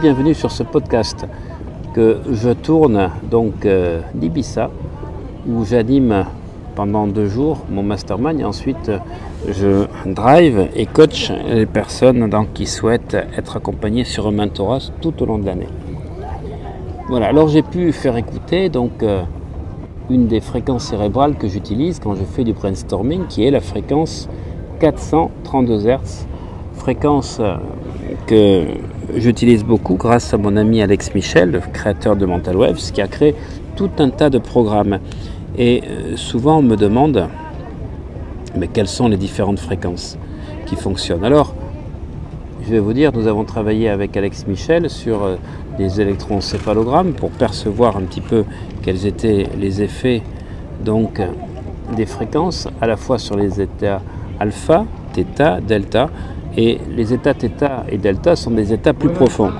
bienvenue sur ce podcast que je tourne donc d'Ibiza, où j'anime pendant 2 jours mon mastermind, et ensuite je drive et coach les personnes donc, qui souhaitent être accompagnées sur un mentorat tout au long de l'année. Voilà, alors j'ai pu faire écouter donc une des fréquences cérébrales que j'utilise quand je fais du brainstorming, qui est la fréquence 432 Hz, fréquence que j'utilise beaucoup grâce à mon ami Alex Michel, le créateur de Mental Web, qui a créé tout un tas de programmes. Et souvent on me demande mais quelles sont les différentes fréquences qui fonctionnent. Alors je vais vous dire, nous avons travaillé avec Alex Michel sur des électroencéphalogrammes pour percevoir un petit peu quels étaient les effets donc, des fréquences, à la fois sur les états alpha, theta, delta. Et les états θ et delta sont des états plus profonds.